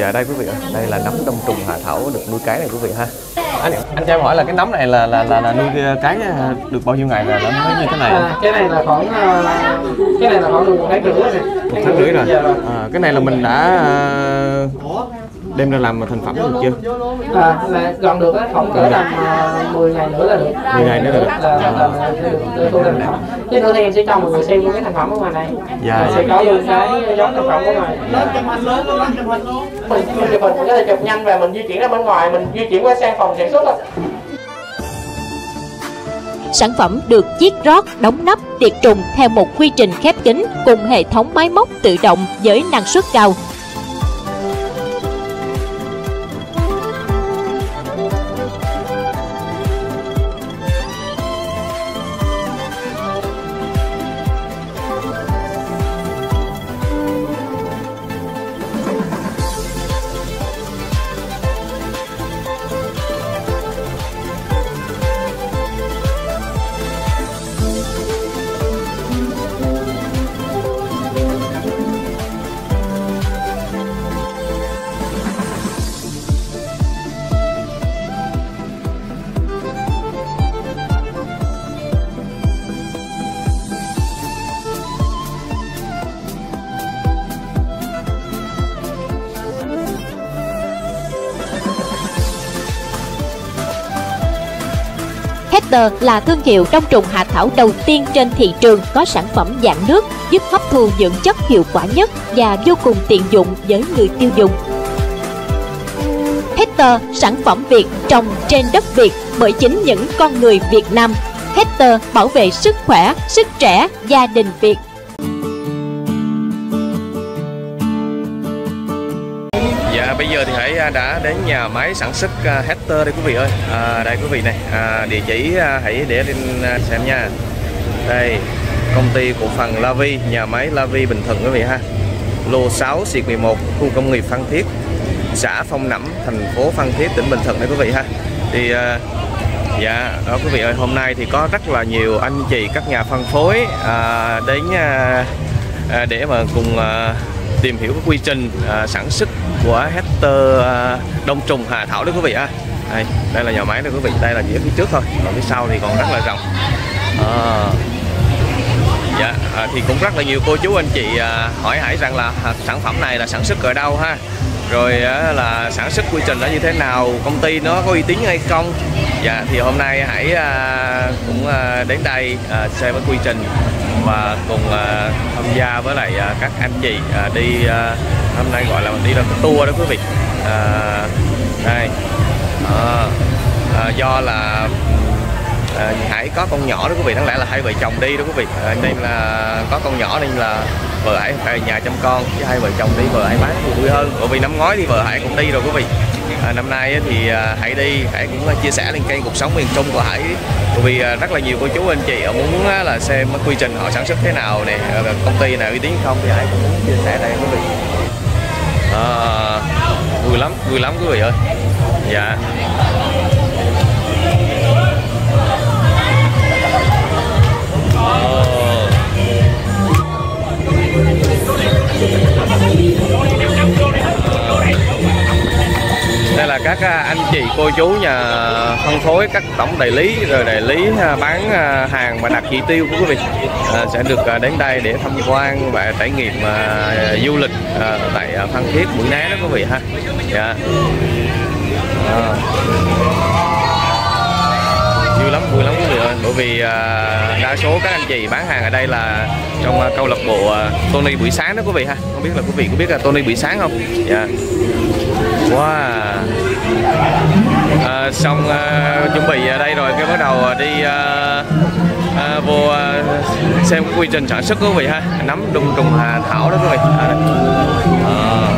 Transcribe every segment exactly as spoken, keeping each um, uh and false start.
Dạ đây quý vị ạ, đây là nấm đông trùng hạ thảo được nuôi cái này quý vị ha. Anh, anh cho em hỏi là cái nấm này là là là, là nuôi cái được bao nhiêu ngày là nó mới như thế này? À, cái này là khoảng cái này là khoảng được một tháng rưỡi rồi. Một tháng rưỡi rồi. À, cái này là mình đã đem ra làm thành phẩm được chưa? À, là gần được á, khoảng cỡ tầm mười ngày nữa là được. mười ngày nữa là được. Là, là, là, là, là, là, là chứ nữa thì em sẽ cho mọi người xem cái thành phẩm của ngoài này. Dạ. Mình sẽ có luôn cái giống thành phẩm của ngoài. Mình chụp hình, mình có thể chụp nhanh và mình di chuyển ra bên ngoài, mình di chuyển qua sang phòng sản xuất thôi. Sản phẩm được chiết rót, đóng nắp, tiệt trùng theo một quy trình khép kín cùng hệ thống máy móc tự động với năng suất cao. Hector là thương hiệu đông trùng hạ thảo đầu tiên trên thị trường có sản phẩm dạng nước giúp hấp thu dưỡng chất hiệu quả nhất và vô cùng tiện dụng với người tiêu dùng. Hector, sản phẩm Việt trồng trên đất Việt bởi chính những con người Việt Nam. Hector bảo vệ sức khỏe, sức trẻ, gia đình Việt. Dạ, bây giờ thì hãy đã đến nhà máy sản xuất Hector đây quý vị ơi. À, đây quý vị này, à, địa chỉ hãy để lên xem nha. Đây, công ty cổ phần Lavi, nhà máy Lavi Bình Thuận quý vị ha. Lô sáu xuyệt mười một, khu công nghiệp Phan Thiết, xã Phong Nẫm, thành phố Phan Thiết, tỉnh Bình Thuận đây quý vị ha. Thì à, dạ, đó quý vị ơi, hôm nay thì có rất là nhiều anh chị các nhà phân phối à, đến à, để mà cùng à, tìm hiểu cái quy trình à, sản xuất của Hector à, đông trùng hạ thảo đó quý vị ạ. À, đây, đây là nhà máy đó quý vị, đây là chỉ ở phía trước thôi, còn phía sau thì còn rất là rộng. À, dạ, à, thì cũng rất là nhiều cô chú anh chị à, hỏi Hải rằng là à, sản phẩm này là sản xuất ở đâu ha, rồi à, là sản xuất quy trình nó như thế nào, công ty nó có uy tín hay không. Dạ, thì hôm nay Hải à, cũng à, đến đây à, xem với quy trình và cùng à, tham gia với lại à, các anh chị à, đi à, hôm nay gọi là mình đi làm tour đó quý vị. À, đây à, à, do là à, Hải có con nhỏ đó quý vị, đáng lẽ là hai vợ chồng đi đó quý vị, à, nên là có con nhỏ nên là vợ Hải ở nhà chăm con với hai vợ chồng đi, vợ Hải bán vui hơn, bởi vì năm ngoái thì vợ Hải cũng đi rồi quý vị. À, năm nay thì à, Hải đi, Hải cũng chia sẻ lên kênh Cuộc Sống Miền Trung của Hải, bởi vì à, rất là nhiều cô chú anh chị họ muốn à, là xem quy trình họ sản xuất thế nào này, công ty nào uy tín không, thì Hải cũng muốn chia sẻ đây quý vị. À, vui lắm, vui lắm quý vị ơi. Dạ. Đây là các anh chị cô chú nhà phân phối, các tổng đại lý rồi đại lý bán hàng và đặt chỉ tiêu của quý vị à, sẽ được đến đây để tham quan và trải nghiệm à, du lịch à, tại Phan Thiết, Mũi Né đó quý vị ha. Dạ. À. Vui lắm, vui lắm quý vị ơi, bởi vì à, đa số các anh chị bán hàng ở đây là trong à, câu lạc bộ à, Tony buổi sáng đó quý vị ha. Không biết là quý vị có biết là Tony buổi sáng không? Dạ. Wow. À, xong à, chuẩn bị ở đây rồi cái bắt đầu đi à, à, vô à, xem quy trình sản xuất quý vị ha, nấm đông trùng hạ thảo đó quý vị. À, đây. À.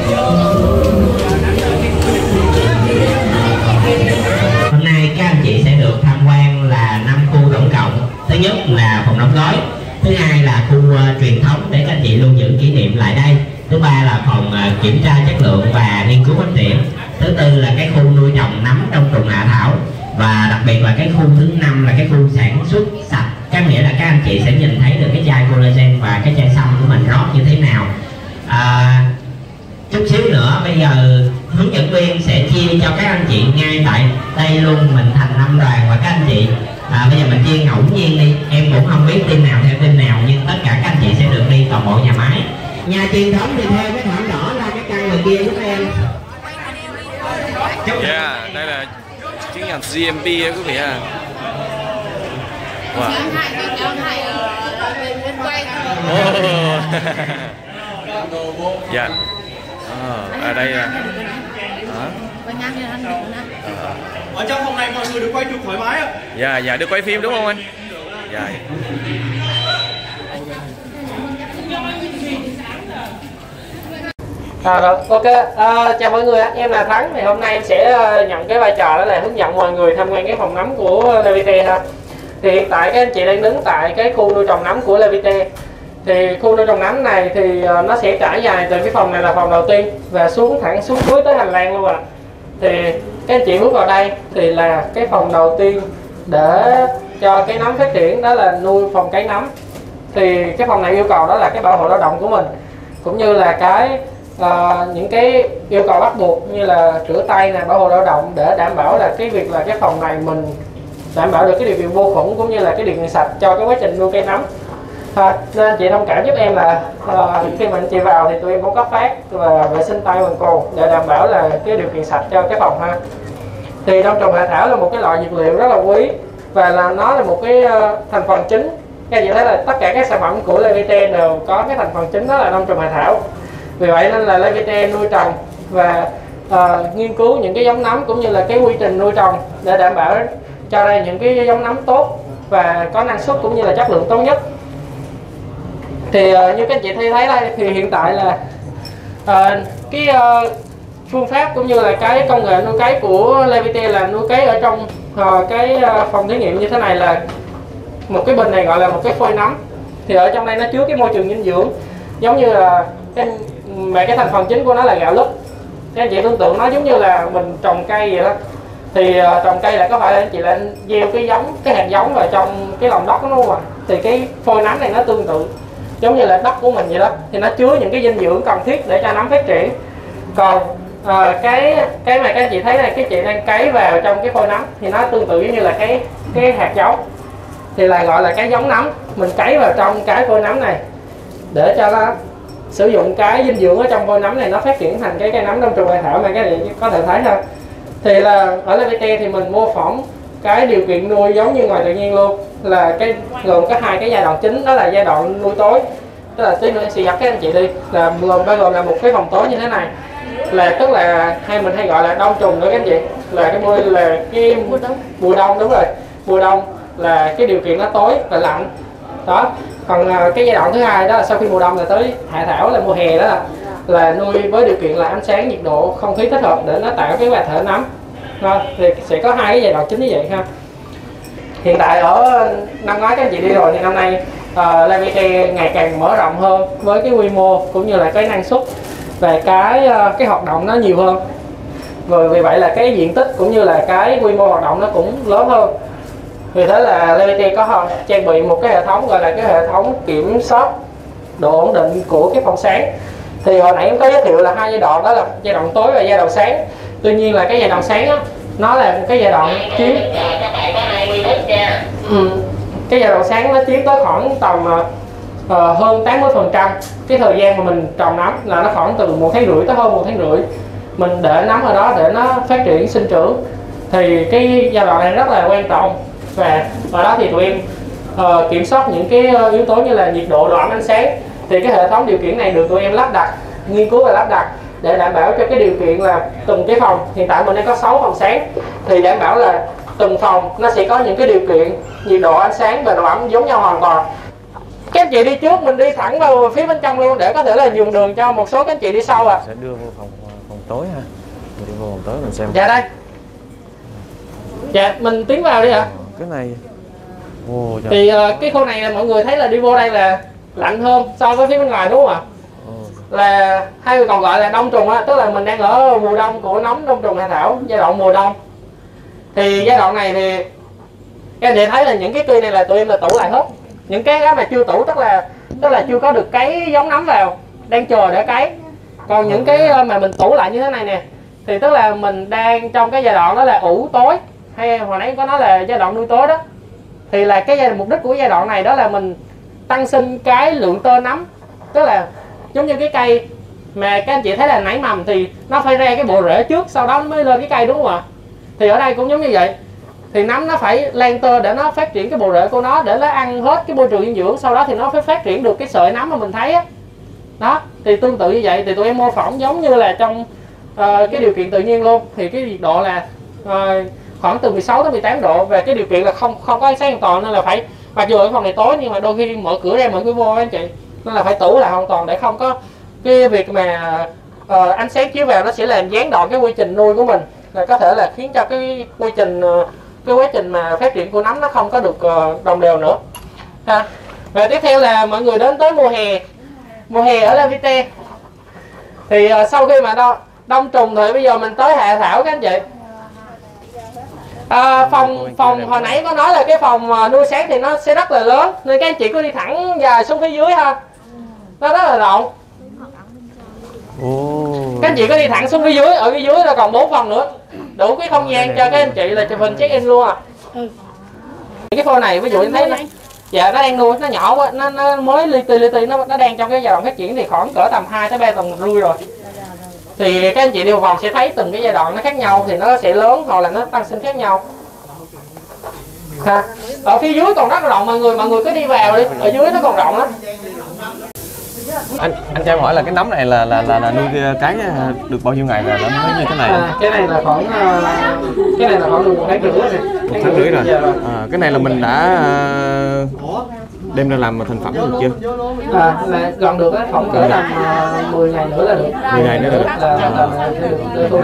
Hôm nay các anh chị sẽ được tham quan là năm khu tổng cộng. Thứ nhất là phòng đóng gói, thứ hai là khu uh, truyền thống để các anh chị lưu giữ kỷ niệm lại đây. Thứ ba là phòng kiểm tra chất lượng và nghiên cứu phát triển. Thứ tư là cái khu nuôi trồng nấm đông trùng hạ thảo. Và đặc biệt là cái khu thứ năm là cái khu sản xuất sạch. Có nghĩa là các anh chị sẽ nhìn thấy được cái chai collagen và cái chai sâm của mình rót như thế nào. À, chút xíu nữa bây giờ hướng dẫn viên sẽ chia cho các anh chị ngay tại đây luôn. Mình thành năm đoàn và các anh chị à, bây giờ mình chia ngẫu nhiên đi, em cũng không biết team nào theo team nào, nhưng tất cả các anh chị sẽ được đi toàn bộ nhà máy. Nhà truyền thống thì theo cái thảm đỏ ra cái căn ngoài kia giúp em. Yeah, đây là chuyến hàng giê em pê đấy quý vị ha. Wow. Oh. Yeah. À, ở đây là ở trong phòng này mọi người được quay chụp thoải mái ạ. Dạ dạ, được quay phim đúng không anh? Dạ. À, rồi. Ok, à, chào mọi người, em là Thắng. Thì hôm nay em sẽ nhận cái vai trò đó là hướng dẫn mọi người tham quan cái phòng nấm của Levite ha. Thì hiện tại các anh chị đang đứng tại cái khu nuôi trồng nấm của Levite. Thì khu nuôi trồng nấm này thì nó sẽ trải dài từ cái phòng này là phòng đầu tiên và xuống thẳng xuống cuối tới hành lang luôn ạ. À. Thì các anh chị bước vào đây thì là cái phòng đầu tiên để cho cái nấm phát triển, đó là nuôi phòng cái nấm. Thì cái phòng này yêu cầu đó là cái bảo hộ lao động của mình, cũng như là cái à, những cái yêu cầu bắt buộc như là rửa tay nè, bảo hộ lao động, để đảm bảo là cái việc là cái phòng này mình đảm bảo được cái điều kiện vô khuẩn cũng như là cái điều kiện sạch cho cái quá trình nuôi cây nấm. À, nên anh chị thông cảm giúp em là à, khi mình chị vào thì tụi em cũng cấp phát và vệ sinh tay bằng cồn để đảm bảo là cái điều kiện sạch cho cái phòng ha. Thì đông trùng hạ thảo là một cái loại dược liệu rất là quý và là nó là một cái uh, thành phần chính. Các chị thấy là tất cả các sản phẩm của Levite đều có cái thành phần chính đó là đông trùng hạ thảo. Vì vậy nên là Levite nuôi trồng và uh, nghiên cứu những cái giống nấm cũng như là cái quy trình nuôi trồng để đảm bảo cho ra những cái giống nấm tốt và có năng suất cũng như là chất lượng tốt nhất. Thì uh, như các anh chị thấy đây thì hiện tại là uh, cái uh, phương pháp cũng như là cái công nghệ nuôi cấy của Levite là nuôi cấy ở trong uh, cái uh, phòng thí nghiệm như thế này, là một cái bình này gọi là một cái phôi nấm. Thì ở trong đây nó chứa cái môi trường dinh dưỡng giống như là cái, mà cái thành phần chính của nó là gạo lứt. Các anh chị tưởng tượng nó giống như là mình trồng cây vậy đó. Thì uh, trồng cây là có phải là anh chị lại gieo cái giống, cái hạt giống vào trong cái lòng đất nó mà. Thì cái phôi nấm này nó tương tự giống như là đất của mình vậy đó, thì nó chứa những cái dinh dưỡng cần thiết để cho nấm phát triển. Còn à, cái cái mà các anh chị thấy này, cái chị đang cấy vào trong cái phôi nấm thì nó tương tự giống như là cái cái hạt giống, thì là gọi là cái giống nấm. Mình cấy vào trong cái phôi nấm này để cho nó sử dụng cái dinh dưỡng ở trong phôi nấm này, nó phát triển thành cái cây nấm đông trùng hạ thảo mà các anh chị có thể thấy thôi. Thì là ở Levite thì mình mô phỏng cái điều kiện nuôi giống như ngoài tự nhiên luôn, là cái gồm có hai cái giai đoạn chính, đó là giai đoạn nuôi tối, tức là tí nữa em sẽ dẫn các anh chị đi, là gồm bao gồm là một cái phòng tối như thế này, là tức là hay mình hay gọi là đông trùng nữa các anh chị, là cái mùa là cái mùa đông, đúng rồi, mùa đông là cái điều kiện nó tối và lạnh đó. Còn cái giai đoạn thứ hai đó là sau khi mùa đông là tới hạ thảo là mùa hè, đó là, là nuôi với điều kiện là ánh sáng, nhiệt độ, không khí thích hợp để nó tạo cái hoạt thể nấm. Đó, thì sẽ có hai cái giai đoạn chính như vậy ha. Hiện tại ở năm ngoái các anh chị đi rồi, thì năm nay uh, Levite ngày càng mở rộng hơn với cái quy mô cũng như là cái năng suất và cái uh, cái hoạt động nó nhiều hơn. Rồi vì vậy là cái diện tích cũng như là cái quy mô hoạt động nó cũng lớn hơn. Vì thế là Levite có trang bị một cái hệ thống gọi là cái hệ thống kiểm soát độ ổn định của cái phòng sáng. Thì hồi nãy em có giới thiệu là hai giai đoạn, đó là giai đoạn tối và giai đoạn sáng. Tuy nhiên là cái giai đoạn sáng đó, nó là một cái giai đoạn chiếm ừ. cái giai đoạn sáng nó chiếm tới khoảng tầm uh, hơn tám mươi phần trăm cái thời gian mà mình trồng nấm, là nó khoảng từ một tháng rưỡi tới hơn một tháng rưỡi mình để nấm ở đó để nó phát triển sinh trưởng. Thì cái giai đoạn này rất là quan trọng, và ở đó thì tụi em uh, kiểm soát những cái yếu tố như là nhiệt độ, độ ẩm, ánh sáng. Thì cái hệ thống điều khiển này được tụi em lắp đặt, nghiên cứu và lắp đặt để đảm bảo cho cái điều kiện là từng cái phòng, hiện tại mình đang có sáu phòng sáng, thì đảm bảo là từng phòng nó sẽ có những cái điều kiện nhiệt độ, ánh sáng và độ ẩm giống nhau hoàn toàn. Các anh chị đi trước, mình đi thẳng vào phía bên trong luôn để có thể là nhường đường cho một số các anh chị đi sau ạ. À. Sẽ đưa vào phòng phòng tối ha, mình đi vào phòng tối mình xem. Dạ đây, dạ mình tiến vào đi ạ. À. Cái này, oh, dạ. Thì uh, cái khu này là mọi người thấy là đi vô đây là lạnh hơn so với phía bên ngoài đúng không ạ? À? Là hay còn gọi là đông trùng á, tức là mình đang ở mùa đông của nấm đông trùng hạ thảo, giai đoạn mùa đông. Thì giai đoạn này thì các anh chị thấy là những cái cây này là tụi em là tủ lại hết, những cái đó mà chưa tủ tức là tức là chưa có được cái giống nấm vào, đang chờ để cấy. Còn những cái mà mình tủ lại như thế này nè thì tức là mình đang trong cái giai đoạn đó là ủ tối, hay hồi nãy có nói là giai đoạn nuôi tối đó, thì là cái giai đoạn, mục đích của giai đoạn này đó là mình tăng sinh cái lượng tơ nấm. Tức là giống như cái cây mà các anh chị thấy là nảy mầm thì nó phải ra cái bộ rễ trước, sau đó mới lên cái cây, đúng không ạ? Thì ở đây cũng giống như vậy, thì nấm nó phải lan tơ để nó phát triển cái bộ rễ của nó, để nó ăn hết cái môi trường dinh dưỡng, sau đó thì nó phải phát triển được cái sợi nấm mà mình thấy á. Đó, thì tương tự như vậy thì tụi em mô phỏng giống như là trong uh, cái điều kiện tự nhiên luôn. Thì cái nhiệt độ là uh, khoảng từ mười sáu tới mười tám độ, về cái điều kiện là không không có ánh sáng hoàn toàn, nên là phải, mặc dù ở phòng này tối nhưng mà đôi khi mở cửa ra mở cửa vô anh chị, nên là phải tủ lại hoàn toàn để không có cái việc mà uh, ánh sáng chiếu vào, nó sẽ làm gián đoạn cái quy trình nuôi của mình, là có thể là khiến cho cái quy trình uh, cái quá trình mà phát triển của nấm nó không có được uh, đồng đều nữa ha. Và tiếp theo là mọi người đến tới mùa hè. Mùa hè ở Levite thì uh, sau khi mà đo, đông trùng thì bây giờ mình tới hạ thảo các anh chị. À, phòng phòng hồi nãy có nói là cái phòng nuôi sáng thì nó sẽ rất là lớn, nên các anh chị cứ đi thẳng dài xuống phía dưới ha, nó rất là rộng. Các anh chị cứ đi thẳng xuống phía dưới, ở phía dưới là còn bốn phòng nữa, đủ cái không gian cho các anh chị là chụp hình check in luôn à. Cái phôi này ví dụ em thấy nó, dạ nó đang nuôi, nó nhỏ quá, nó, nó mới li ti li ti, nó nó đang trong cái giai đoạn phát triển thì khoảng cỡ tầm hai tới ba tuần nuôi rồi. Thì các anh chị đi vào vòng sẽ thấy từng cái giai đoạn nó khác nhau, thì nó sẽ lớn hoặc là nó tăng sinh khác nhau ha. Ở phía dưới còn rất là rộng mọi người, mọi người cứ đi vào đi, ở dưới nó còn rộng lắm. Anh anh cho em hỏi là cái nấm này là là là, là nuôi cái được bao nhiêu ngày rồi nó mới như thế này? À, cái này là khoảng cái này là khoảng một tháng rưỡi rồi. Một tháng rưỡi rồi. À, cái này là mình đã đem ra làm thành phẩm được chưa? À, là gần được á, khoảng cỡ là mười ngày nữa là được. mười ngày nữa là được.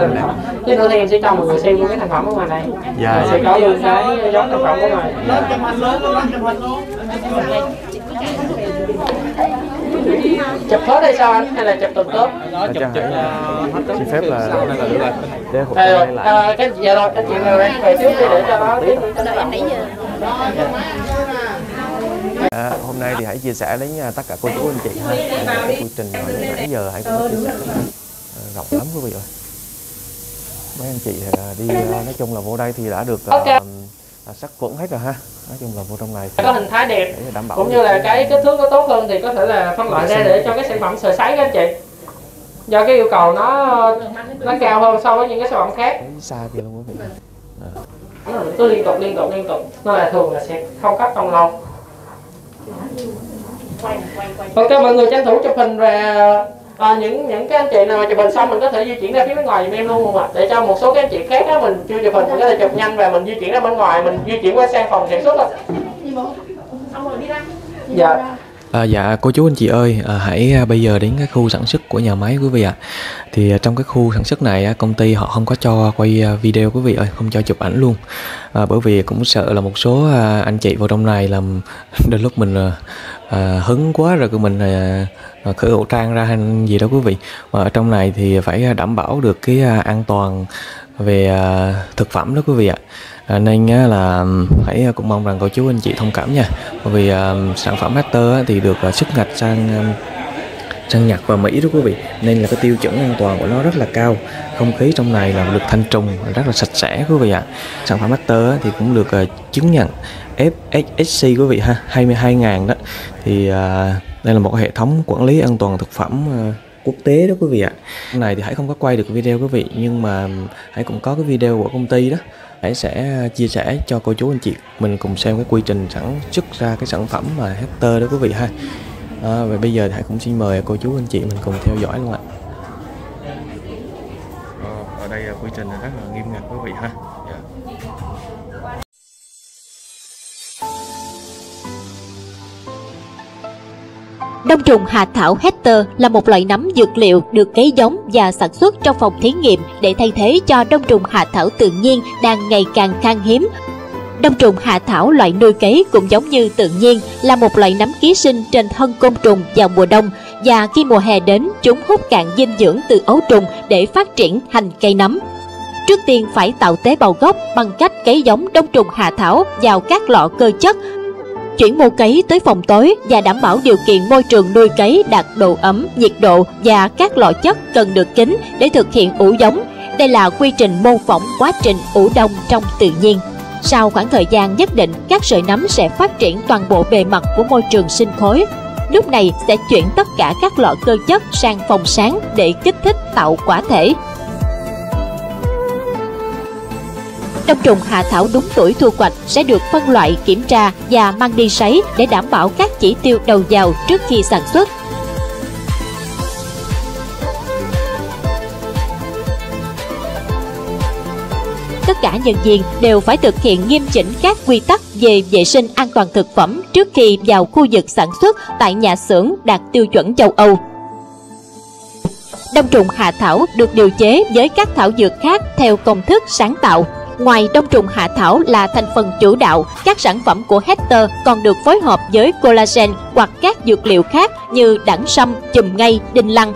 Chứ nữa thì em sẽ cho mọi người xem luôn cái thành phẩm ở ngoài này. Dạ. Sẽ có luôn cái giống thành phẩm của ngoài. Chụp hết hay sao anh? Hay là chụp từng tớp? Chụp chụp xin phép là để hộp này lại. Cái gì rồi? Cái chuyện này rồi. Về xíu để cho nó tiếp. Em nãy giờ. À, hôm nay thì hãy chia sẻ đến tất cả cô chú anh chị ha. Cái quy trình hồi nãy giờ hãy cùng chia sẻ rộng lắm quý vị ơi. Mấy anh chị đi nói chung là vô đây thì đã được sát khuẩn hết rồi ha. Nói chung là vô trong này có hình thái đẹp cũng như là cái kích thước nó tốt hơn thì có thể là phân loại ra để cho cái sản phẩm sợi sấy các anh chị, do cái yêu cầu nó nó cao hơn so với những cái sản phẩm khác. Xa kìa luôn quý vị. Cứ liên tục liên tục liên tục nó là thường là sẽ không cắt trong lâu. Ok mọi người tranh thủ chụp hình và à, những những cái anh chị nào mà chụp hình xong mình có thể di chuyển ra phía bên ngoài giùm em luôn không ạ? Để cho một số các anh chị khác đó, mình chưa chụp hình mình có thể chụp nhanh và mình di chuyển ra bên ngoài, mình di chuyển qua sang phòng sản xuất thôi. Dạ. À, dạ cô chú anh chị ơi, à, hãy à, bây giờ đến cái khu sản xuất của nhà máy quý vị ạ. À. Thì à, trong cái khu sản xuất này à, công ty họ không có cho quay à, video quý vị ơi, không cho chụp ảnh luôn. À, bởi vì cũng sợ là một số à, anh chị vào trong này làm đôi lúc mình à, à, hứng quá rồi của mình à, khởi khẩu trang ra hay gì đó quý vị. Mà ở trong này thì phải đảm bảo được cái à, an toàn về à, thực phẩm đó quý vị ạ. À. À, nên á, là hãy cũng mong rằng cô chú anh chị thông cảm nha, bởi vì à, sản phẩm Hector á, thì được à, xuất ngạch sang à, sang Nhật và Mỹ đó quý vị, nên là cái tiêu chuẩn an toàn của nó rất là cao. Không khí trong này là được thanh trùng rất là sạch sẽ quý vị ạ. À. Sản phẩm Hector á, thì cũng được à, chứng nhận ép ét ét xê quý vị ha, hai mươi hai nghìn đó. Thì à, đây là một hệ thống quản lý an toàn thực phẩm à, quốc tế đó quý vị ạ. À. Hôm nay thì hãy không có quay được video quý vị, nhưng mà hãy cũng có cái video của công ty đó. Hãy sẽ chia sẻ cho cô chú anh chị mình cùng xem cái quy trình sản xuất ra cái sản phẩm mà Hector đó quý vị ha. À, và bây giờ hãy cũng xin mời cô chú anh chị mình cùng theo dõi luôn ạ. Ở đây quy trình rất là nghiêm ngặt quý vị ha. Đông trùng hạ thảo Hector là một loại nấm dược liệu được cấy giống và sản xuất trong phòng thí nghiệm để thay thế cho đông trùng hạ thảo tự nhiên đang ngày càng khan hiếm. Đông trùng hạ thảo loại nuôi cấy cũng giống như tự nhiên là một loại nấm ký sinh trên thân côn trùng vào mùa đông, và khi mùa hè đến chúng hút cạn dinh dưỡng từ ấu trùng để phát triển thành cây nấm. Trước tiên phải tạo tế bào gốc bằng cách cấy giống đông trùng hạ thảo vào các lọ cơ chất, chuyển mô cấy tới phòng tối và đảm bảo điều kiện môi trường nuôi cấy đạt độ ẩm, nhiệt độ và các lọ chất cần được kín để thực hiện ủ giống. Đây là quy trình mô phỏng quá trình ủ đông trong tự nhiên. Sau khoảng thời gian nhất định, các sợi nấm sẽ phát triển toàn bộ bề mặt của môi trường sinh khối. Lúc này sẽ chuyển tất cả các lọ cơ chất sang phòng sáng để kích thích tạo quả thể. Đông trùng hạ thảo đúng tuổi thu hoạch sẽ được phân loại, kiểm tra và mang đi sấy để đảm bảo các chỉ tiêu đầu vào trước khi sản xuất. Tất cả nhân viên đều phải thực hiện nghiêm chỉnh các quy tắc về vệ sinh an toàn thực phẩm trước khi vào khu vực sản xuất tại nhà xưởng đạt tiêu chuẩn châu Âu. Đông trùng hạ thảo được điều chế với các thảo dược khác theo công thức sáng tạo. Ngoài đông trùng hạ thảo là thành phần chủ đạo, các sản phẩm của Hector còn được phối hợp với collagen hoặc các dược liệu khác như đẳng sâm, chùm ngây, đinh lăng.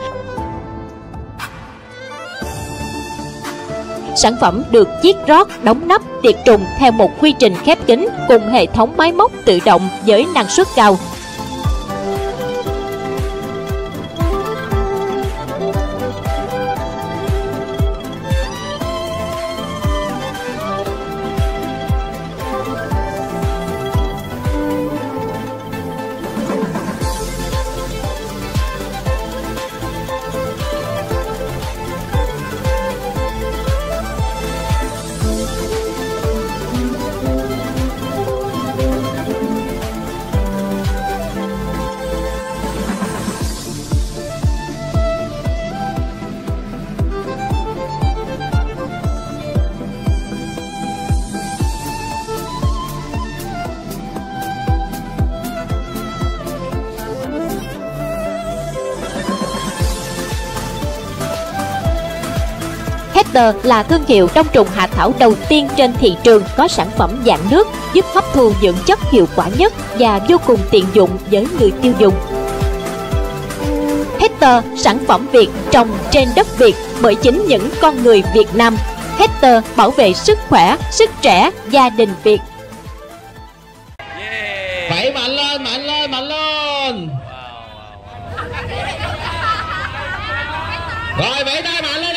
Sản phẩm được chiết rót, đóng nắp, tiệt trùng theo một quy trình khép kín cùng hệ thống máy móc tự động với năng suất cao. Hector là thương hiệu đông trùng hạ thảo đầu tiên trên thị trường có sản phẩm dạng nước, giúp hấp thu dưỡng chất hiệu quả nhất và vô cùng tiện dụng với người tiêu dùng. Hector, sản phẩm Việt trồng trên đất Việt bởi chính những con người Việt Nam. Hector bảo vệ sức khỏe, sức trẻ, gia đình Việt. Yeah. Phải mạnh lên, mạnh lên, mạnh lên. Rồi vẫy tay mạnh lên.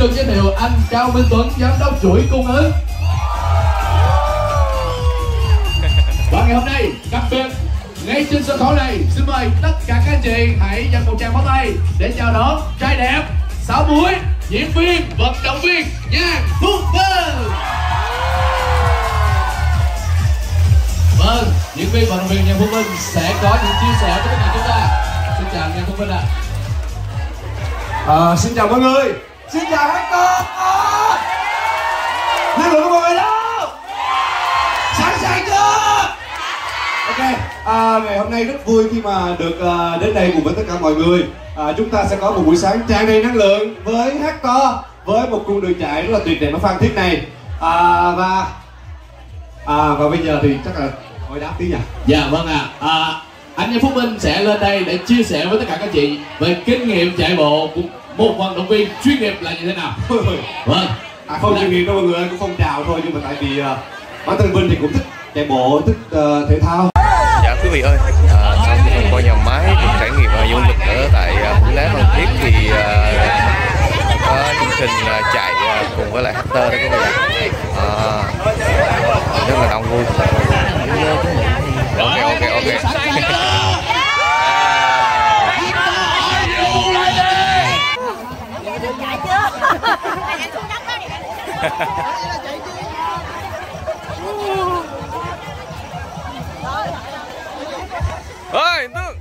Được giới thiệu anh Cao Minh Tuấn, giám đốc chuỗi cung ứng. Và ngày hôm nay đặc biệt ngay trên sân khấu này, xin mời tất cả các anh chị hãy dành một tràng pháo tay để chào đón trai đẹp, sáu múi, diễn viên, vận động viên Nhan Phúc Vân. Vâng, diễn viên vận động viên Nhan Phúc Vân sẽ có những chia sẻ với tất cả chúng ta. Xin chào Nhan Phúc Vân ạ. À, xin chào mọi người. Xin chào Hector. Hai người có ngồi đâu? Sẵn sàng chưa? Ok, à, ngày hôm nay rất vui khi mà được uh, đến đây cùng với tất cả mọi người. à, Chúng ta sẽ có một buổi sáng tràn đầy năng lượng với Hector, với một cung đường chạy rất là tuyệt đẹp ở Phan Thiết này. à, Và à, và bây giờ thì chắc là hỏi đáp tí nha. Dạ vâng ạ. à. à, Anh Nhan Phúc Vân sẽ lên đây để chia sẻ với tất cả các chị về kinh nghiệm chạy bộ của một vận động viên chuyên nghiệp là như thế nào. Vâng. À, không chuyên nghiệp đâu mọi người, cũng phong trào thôi, nhưng mà tại vì uh, bản thân Vinh thì cũng thích chạy bộ, thích uh, thể thao. quý vị ơi. À, sau khi mình qua nhà máy thì trải nghiệm uh, du lịch ở tại Mũi Né Phan Thiết thì uh, có chương trình uh, chạy uh, cùng với lại Hector đó các bạn. À, rất là đông vui. Ok ok ok. Ơi, Tương.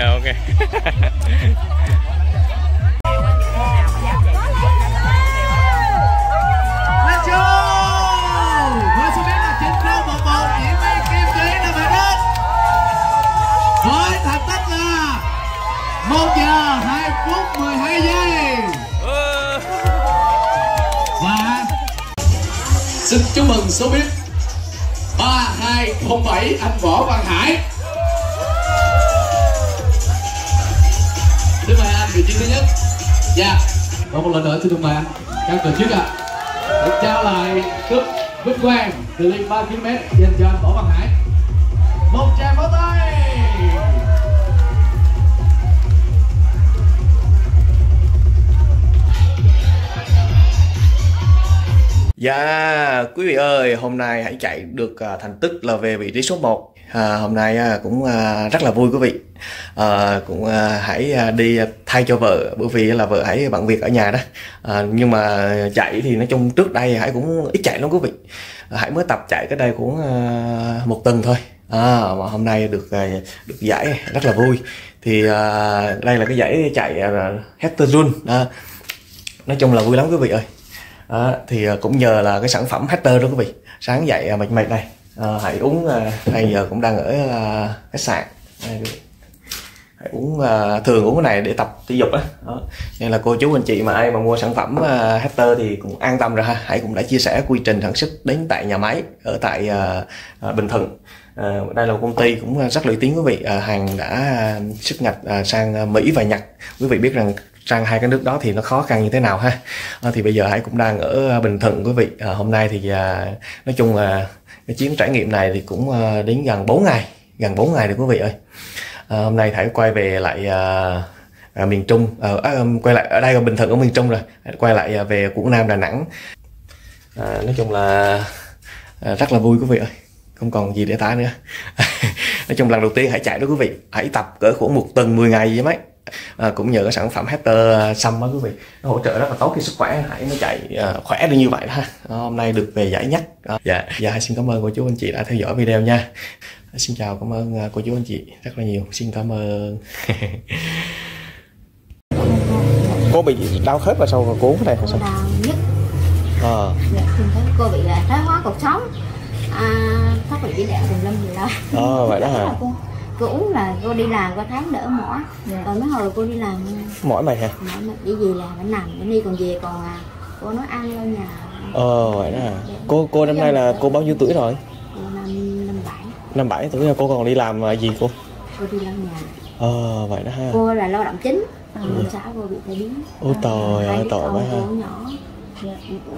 Ok. Xin chúc mừng số biết ba hai không bảy anh Võ Văn Hải. Xin mời anh vị trí thứ nhất. Dạ. Yeah. Và một lần nữa xin mời anh các tổ chức ạ. À. Được trao lại cúp vinh quang từ ly ba ki lô mét dành cho anh Võ Văn Hải. Một tràng pháo tay. Dạ, quý vị ơi, hôm nay hãy chạy được uh, thành tích là về vị trí số một. À, hôm nay uh, cũng uh, rất là vui quý vị. À, cũng uh, hãy uh, đi thay cho vợ, bởi vì là vợ hãy bận việc ở nhà đó. À, nhưng mà chạy thì nói chung trước đây hãy cũng ít chạy lắm quý vị. À, hãy mới tập chạy cái đây cũng uh, một tuần thôi. À, mà hôm nay được uh, được giải rất là vui. Thì uh, đây là cái giải chạy uh, Hector Run. À, nói chung là vui lắm quý vị ơi. À, thì cũng nhờ là cái sản phẩm Hector đó quý vị. Sáng dậy mệt mệt này, à, hãy uống bây à, giờ cũng đang ở à, khách sạn, hãy uống à, thường uống cái này để tập thể dục á. Nên là cô chú anh chị mà ai mà mua sản phẩm à, Hector thì cũng an tâm rồi ha. Hãy cũng đã chia sẻ quy trình sản xuất đến tại nhà máy ở tại à, à, Bình Thuận. À, đây là một công ty cũng rất nổi tiếng quý vị. À, hàng đã xuất nhập à, sang Mỹ và Nhật. Quý vị biết rằng sang hai cái nước đó thì nó khó khăn như thế nào ha. À, thì bây giờ Hải cũng đang ở Bình Thuận quý vị. À, hôm nay thì à, nói chung là cái chuyến trải nghiệm này thì cũng à, đến gần bốn ngày, gần bốn ngày rồi quý vị ơi. À, hôm nay Hải quay về lại à, à, miền Trung, à, à, quay lại ở đây là Bình Thuận ở miền Trung rồi, Hải quay lại à, về Quảng Nam, Đà Nẵng. À, nói chung là à, rất là vui quý vị ơi, không còn gì để tả nữa. Nói chung lần đầu tiên Hải chạy đó quý vị, Hải tập cỡ khoảng một tuần mười ngày vậy mấy. À, cũng nhờ cái sản phẩm Hector Sâm đó quý vị, nó hỗ trợ rất là tốt cái sức khỏe, Hải mới chạy à, khỏe được như vậy ha. À, hôm nay được về giải nhất. À, dạ dạ xin cảm ơn cô chú anh chị đã theo dõi video nha. À, xin chào, cảm ơn cô chú anh chị rất là nhiều, xin cảm ơn. Cô bị đau khớp là sao, cuốn cái này không sao? Đau nhất. À. Dạ, cô bị là thoái hóa cột sống, à, thoát vị trí đạo tùm lum gì đó. Ờ à, vậy đó hả? Cô uống là cô đi làm có tháng đỡ mỏi, yeah. Còn mấy hồi cô đi làm mỏi mày hả? Mỏi mày, cái gì là phải nằm phải đi, còn về còn à, cô nói ăn ở nhà. Ờ vậy đó à. Cô cô năm nay là cô bao nhiêu tuổi rồi? Năm năm bảy. Năm bảy tuổi là cô còn đi làm gì cô? Cô đi làm nhà. Ờ vậy đó ha. Cô là lao động chính, ừ. Xã cô bị tai biến. Ôi trời ơi, tội quá ha.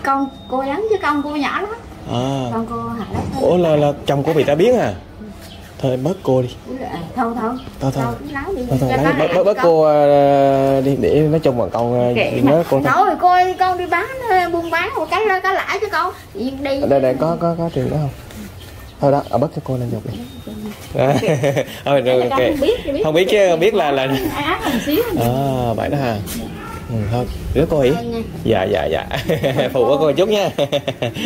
Con cô lắm chứ con cô nhỏ lắm. À. Con cô học lớp. Ủa là là chồng cô bị tai biến à? Thôi bớt cô đi. Thôi thôi. Thôi thôi. Bớt bớt cô đi để nói chung bọn con nhớ cô. Nói cô con đi bán buôn bán một cái cá lãi chứ con. Đi. Đây đây có có có tiền đó không? Thôi đó, ở bớt cho cô lên nhục đi. Thôi rồi kệ. Không biết chứ biết là là à vậy đó ha. Ừ, thôi rửa cô ý. Dạ dạ dạ. Phụ của cô một chút nha.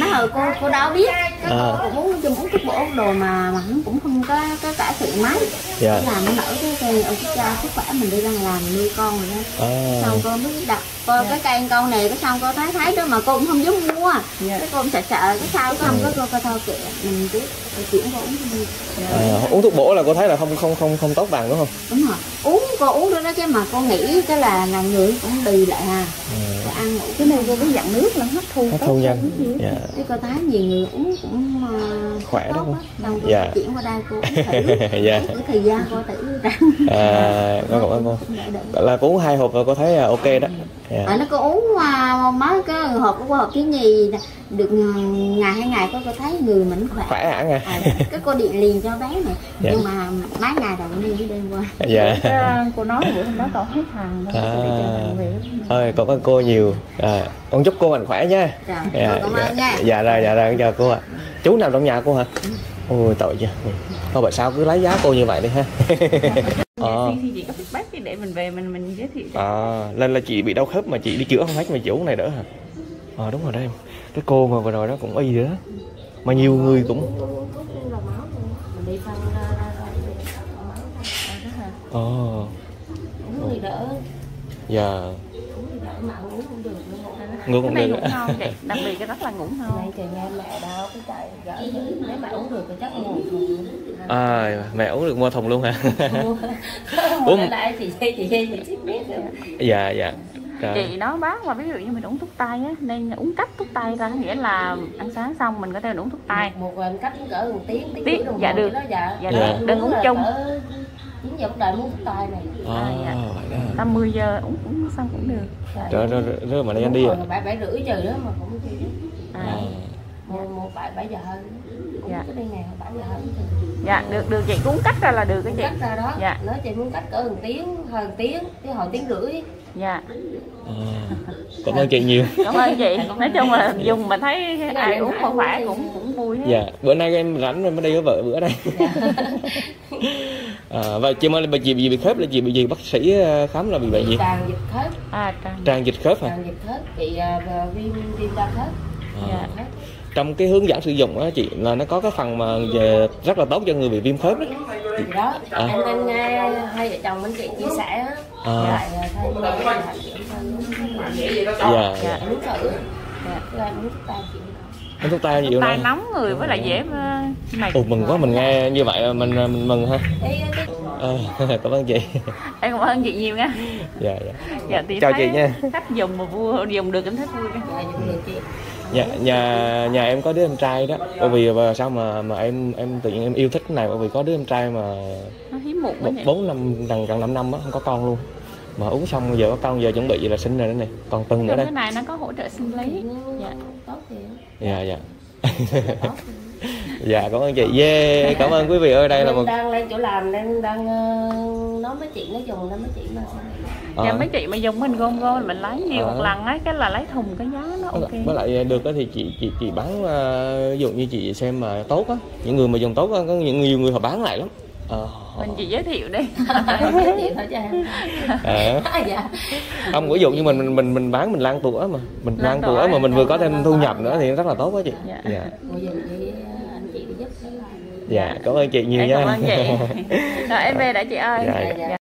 Nó hồi cô cô đâu biết. À. Cô muốn cho muốn cái bộ đồ mà mà cũng cũng không có có cải thiện mấy. Dạ. Làm nó nở cái cây ở cha sức khỏe mình đi đang làm nuôi con rồi đó. À. Xong cô mới đặt cô dạ. Cái cây con này cái xong cô thấy thấy đó mà cô cũng không dám mua. Dạ. Cái cô cũng sợ sợ cái sao cô không có cô cô thôi kệ mình cứ chuyển cô uống đi. À, uống thuốc bổ là cô thấy là không không không không tốt bằng đúng không? Đúng rồi. Uống cô uống đó đó chứ mà cô nghĩ cái là là người cũng đi lại ha. Ừ. và ăn ngủ. Cái này vô với dạng nước là hấp thu hấp thu nhanh. Cái cơ tái gì người uống cũng khỏe lắm. Dạ. Chuyển qua đây cô uống thời gian cô tự uống. À, nó cũng ngon. Là cô uống hai hộp rồi cô thấy là ok đó. Dạ. À, nó có uống mấy cái hộp của hộp cái gì được ngày hai ngày có cô thấy người mình khỏe. Khỏe hẳn à. À, cái cô điện liền cho bé này. Dạ. Nhưng mà mấy ngày đầu đi với đêm qua. Dạ. Cái, cô nói buổi hôm đó cậu hết hàng đó. À. Thôi cảm ơn cô nhiều. À, con chúc cô mạnh khỏe nha. Dạ. Dạ, dạ, dạ, dạ rồi, dạ rồi, chào cô ạ. À. Chú nằm trong nhà cô hả? Ôi tội chưa. Thôi bà sao cứ lấy giá cô như vậy đi ha. Ờ. Thì chị có biết bác để mình về mình mình giới thiệu. À, nên là chị bị đau khớp mà chị đi chữa không hết mà chị uống này đỡ hả? Ờ à, đúng rồi đây. Cái cô mà vừa rồi đó cũng y nữa. Mà nhiều người cũng Ờ. người đỡ. Dạ. Ngủ cũng được. Đặc biệt cái rất là ngủ ngon. Trời nghe mẹ đau cái chạy gỡ nếu mẹ uống được thì chắc ngủ. À mẹ uống được mua thùng luôn hả? Uống lại chị chị chị chị biết được. Dạ dạ. Chị nói bác mà ví dụ như mình uống thuốc tây á nên uống cách thuốc tây ra, nghĩa là ăn sáng xong mình có thể uống thuốc tây. Một lần cách cũng cỡ một tiếng tiếng đồng hồ đó dạ. Dạ được. Đừng uống chung. chín giờ bắt đầu uống thuốc tây này. À tám mươi giờ uống uống xong cũng được. Trời ơi, rất mà đi à. bảy rưỡi giờ nữa mà cũng chưa biết. À. Một bảy giờ hơn. Dạ. Cái này bảy giờ hơn. Dạ, được được chị uống cách ra là được cái chị. Cách ra đó. Dạ. Nói chị muốn cách cỡ một tiếng, hơn tiếng, tới hồi tiếng rưỡi. Dạ. Cảm ơn chị nhiều. Cảm ơn chị. Nói chung là dùng mà thấy ai uống không phải cũng cũng vui hết. Dạ, bữa nay em rảnh rồi mới đi với vợ bữa đây. À, và chị ơi, bà chị bị khớp là chị bị gì, bác sĩ khám là bị bệnh gì? Tràn dịch khớp. À, tràn. Tràn dịch khớp hả? Tràn dịch khớp, bị uh, viêm viêm da khớp. À. Dạ. Trong cái hướng dẫn sử dụng á chị là nó có cái phần mà về rất là tốt cho người bị viêm khớp đấy. Đó. À. Em nên nghe hai vợ chồng bên chị chia sẻ á. À. Dạ. Dạ. Uống thử. Dạ. Uống ta chị. Uống thuốc tây gì vậy? Nóng người với lại dễ mệt. Ồ mừng quá, mình nghe như vậy mình mình mừng ha. À, cảm ơn chị. Em cảm ơn chị nhiều nha. Dạ dạ. Dạ thì chào chị nha. Cách dùng mà vui, dùng được cảm thấy vui nha. Dạ dùng được chị. Nhà nhà nhà em có đứa em trai đó. Bởi vì sao mà mà em em tự nhiên em yêu thích cái này bởi vì có đứa em trai mà nó hiếm muộn quá. bốn năm gần năm năm á, không có con luôn. Mà uống xong giờ có con, giờ chuẩn bị vậy là sinh rồi đó này. Còn tuần nữa đây. Cái này nó có hỗ trợ sinh lý. Dạ, tốt thì. Dạ dạ. Dạ cảm ơn chị. Yeah, cảm ơn quý vị ơi, đây là một đang lên chỗ làm nên đang nói mấy chị nó dùng nên mấy chị mà. Dạ mấy chị mà dùng mình gom gom mình lấy nhiều à. Một lần ấy cái là lấy thùng cái giá nó ok. Với lại được đó thì chị chị chị bán ví dụ như chị xem mà tốt á, những người mà dùng tốt á, có những nhiều người họ bán lại lắm. À, mình chỉ giới thiệu đi. Giới thiệu thôi cho em. Ờ. Dạ. Không, ví dụ như mình mình mình bán mình lan tủa mà, mình lan tủa mà mình vừa có thêm thu nhập nữa thì rất là tốt đó chị. Dạ. Dạ. Dạ, cảm ơn chị nhiều em nha. Cảm ơn chị. Rồi em về đã chị ơi. Dạ. Dạ. Dạ.